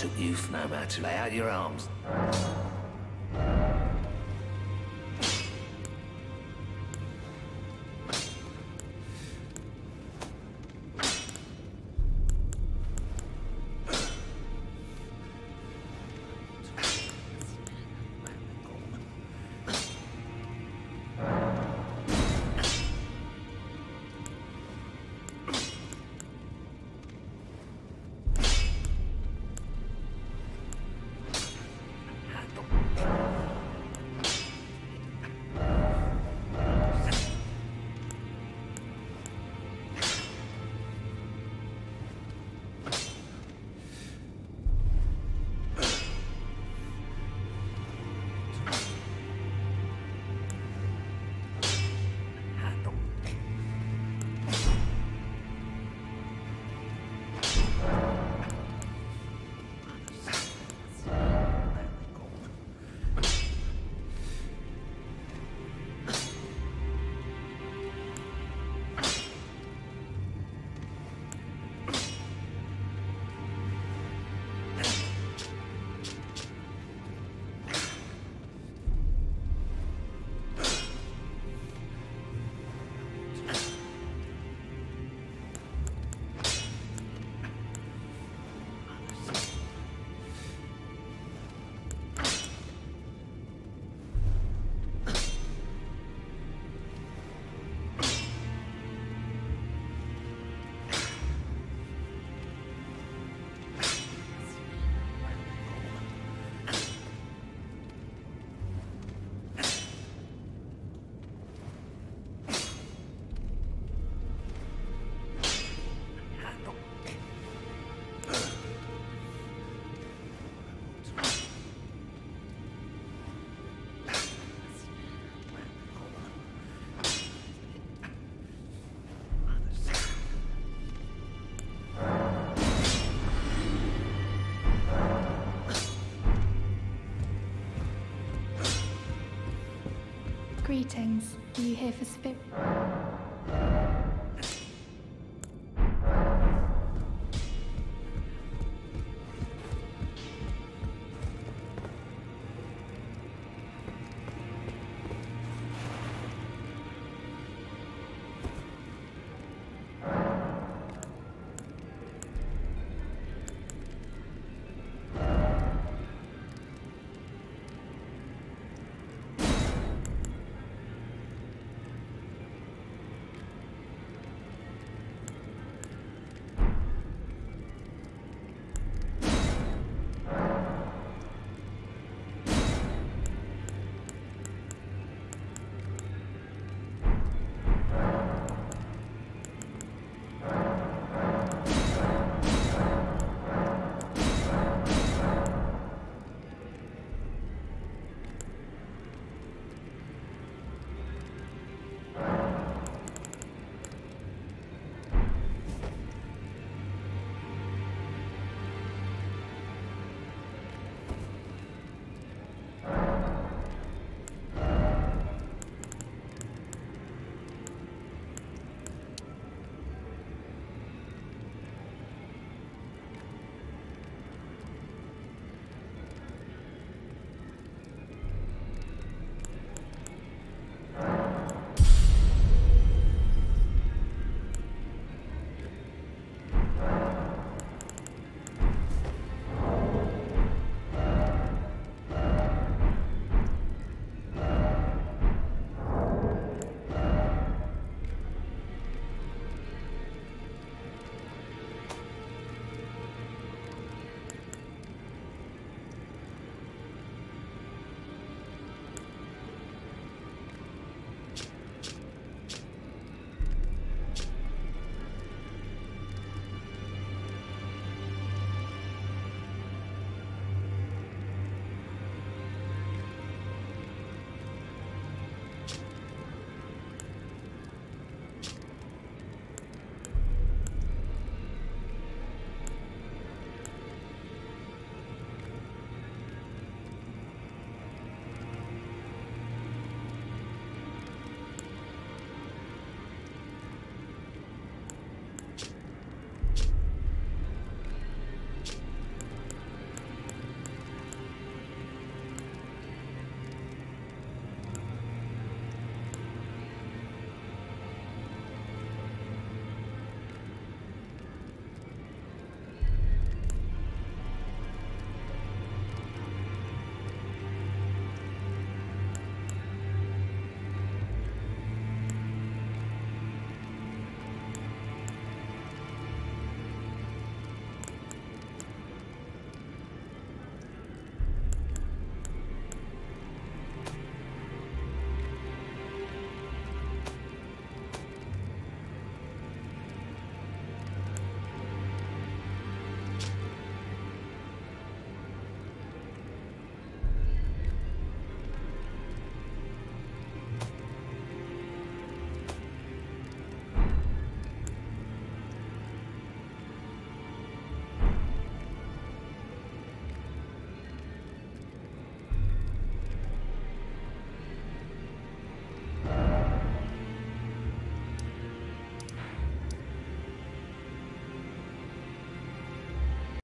took youth nomad to lay out your arms. Greetings. Are you here for spit?